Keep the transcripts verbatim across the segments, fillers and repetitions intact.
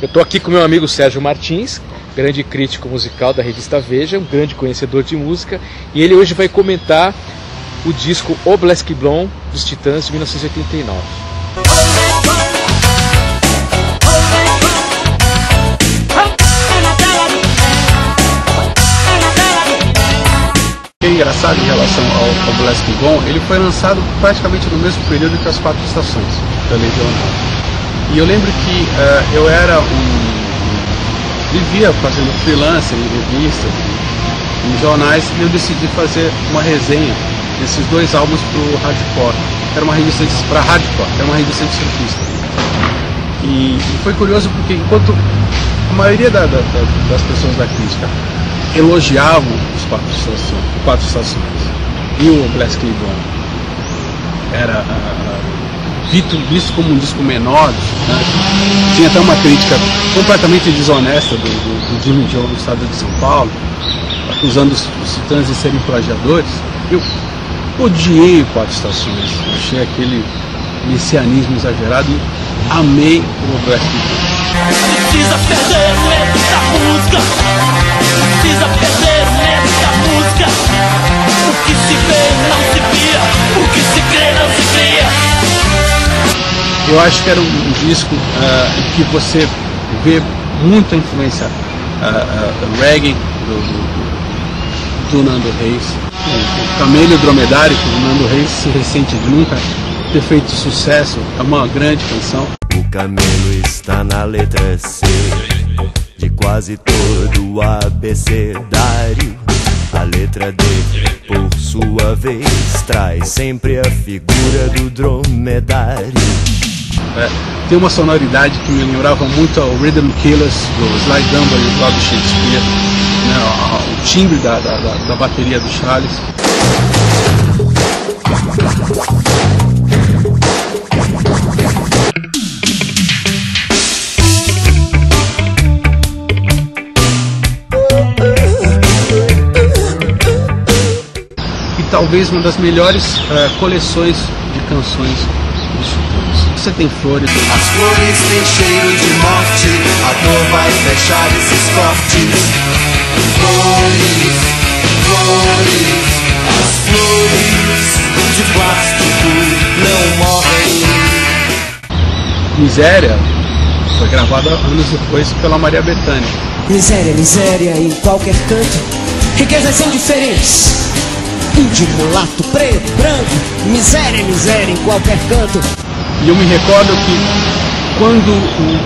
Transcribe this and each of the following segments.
Eu estou aqui com meu amigo Sérgio Martins, grande crítico musical da revista Veja, um grande conhecedor de música, e ele hoje vai comentar o disco Õ Blésq Blom dos Titãs de mil novecentos e oitenta e nove. O que é engraçado em relação ao, ao Blésq Blom, ele foi lançado praticamente no mesmo período que as quatro estações da Legião. E eu lembro que uh, eu era um, um... vivia fazendo freelance em revistas, em, em jornais, e eu decidi fazer uma resenha desses dois álbuns para o Hardcore. Era uma revista para Hardcore, era uma revista de surfista. E, e foi curioso porque enquanto a maioria da, da, da, das pessoas da crítica elogiavam os quatro estações, quatro estações e o Blésq Blom era... Uh, Visto, visto como um disco menor, né? Tinha até uma crítica completamente desonesta do, do, do Dilma do Estado de São Paulo, acusando os, os Titãs de serem plagiadores. Eu odiei Quatro Estações, eu achei aquele messianismo exagerado e amei o Blésq Blom. Precisa perder o medo da música, precisa perder o medo da música. O que se vê não se via, o que se crê não se cria. Eu acho que era um disco uh, que você vê muita influência uh, uh, reggae do, do, do Nando Reis. O Camelo Dromedário, que o Nando Reis se ressente de nunca ter feito sucesso, é uma grande canção. O camelo está na letra C de quase todo o abecedário. A letra D, por sua vez, traz sempre a figura do dromedário. É, tem uma sonoridade que me lembrava muito ao Rhythm Killers, do Sly Dunbar e do Robbie Shakespeare, né, ao, ao timbre da, da, da, da bateria do Charles. E talvez uma das melhores uh, coleções de canções. Você tem flores. As flores têm cheiro de morte, a dor vai fechar esses cortes. Flores, flores, as flores de plástico não morrem. Miséria foi gravada anos depois pela Maria Bethânia. Miséria, miséria em qualquer canto, riquezas são diferentes. Índio, mulato, preto, branco, miséria, miséria em qualquer canto. E eu me recordo que quando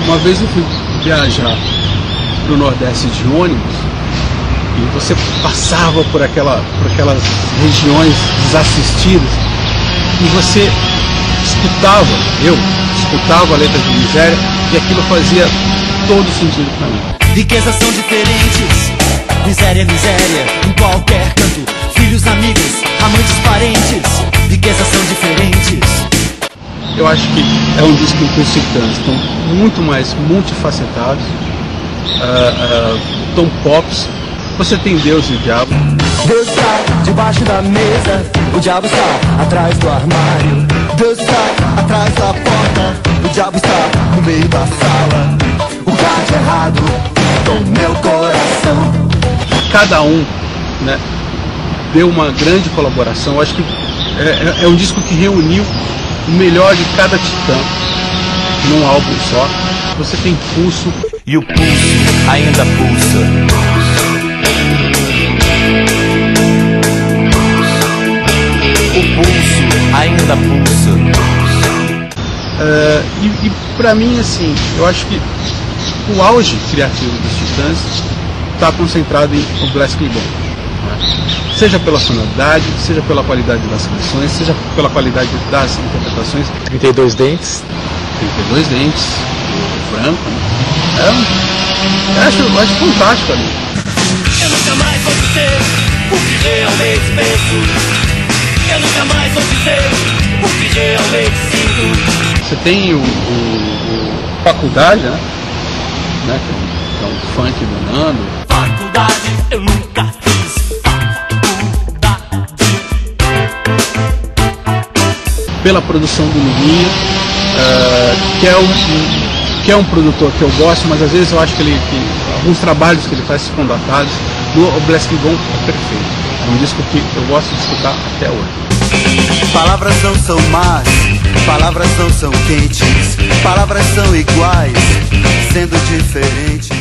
uma vez eu fui viajar para o Nordeste de ônibus e você passava por, aquela, por aquelas regiões desassistidas e você escutava, eu escutava a letra de miséria e aquilo fazia todo sentido para mim. Riquezas são diferentes, miséria, miséria em qualquer canto, filhos, amigos, amantes, parentes, riquezas são diferentes. Eu acho que é um disco em que os Titãs estão muito mais multifacetados. Uh, uh, Tom Pops, você tem Deus e o Diabo. Deus está debaixo da mesa, o Diabo está atrás do armário. Deus está atrás da porta, o Diabo está no meio da sala. O gato errado do meu coração. Cada um, né, deu uma grande colaboração. Eu acho que é, é um disco que reuniu o melhor de cada titã num álbum só. Você tem pulso. E o pulso ainda pulsa. O pulso ainda pulsa. Uh, e e pra mim, assim, eu acho que o auge criativo dos Titãs está concentrado em O Blésq Blom. Seja pela sonoridade, seja pela qualidade das canções, seja pela qualidade das interpretações. trinta e dois dentes. trinta e dois dentes, o Franco, né? É, eu acho, eu acho fantástico ali. Eu nunca mais vou dizer o que realmente penso. Eu nunca mais vou dizer o que realmente sinto. Você tem o, o, o Faculdade, né? né? Que é um funk do Nando. Faculdade, eu nunca fiz. Pela produção do Miguinho, uh, que é um, que é um produtor que eu gosto, mas às vezes eu acho que ele que alguns trabalhos que ele faz ficam datados. Do Õ Blésq Blom é perfeito. É um disco que eu gosto de escutar até hoje. Palavras não são más, palavras não são quentes, palavras são iguais, sendo diferentes.